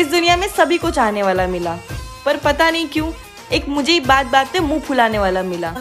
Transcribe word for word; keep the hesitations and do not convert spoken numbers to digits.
इस दुनिया में सभी को चाहने वाला मिला, पर पता नहीं क्यों एक मुझे बात बात पे मुंह फुलाने वाला मिला।